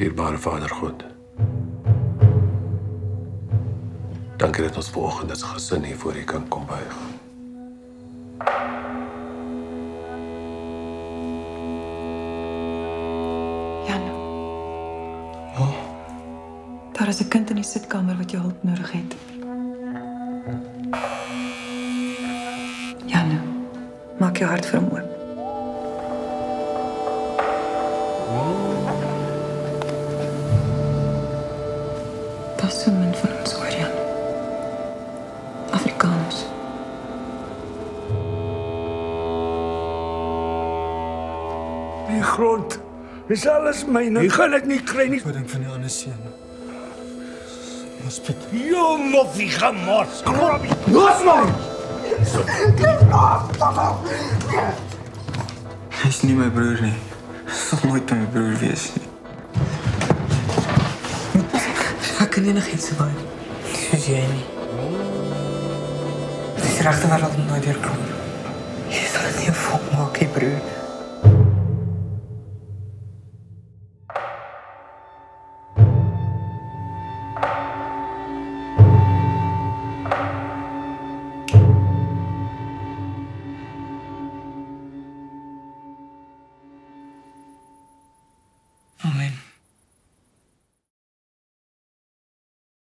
Dierbare vader God, dank je dat ons vanochtend als gezin hier voor je kan komen buigen. Jan. Oh. Daar is een kind in die zitkamer wat je hulp nodig heeft. Jan, maak je hart voor hem open. Dat is zo min van ons hoor, Jan. Afrikaans. Die grond is alles myne. Ek gaan dit nie kry nie. Wat dink van die ander seun? Ons pet. Jou moffie gemors. Krap. Los man. Hy is nie my broer nie. Sal nooit my broer wees nie. Ik kan je nog iets doen. Zoals jij niet. Het is recht waar dat nooit weer komt. Je zal het niet volmaken, broer.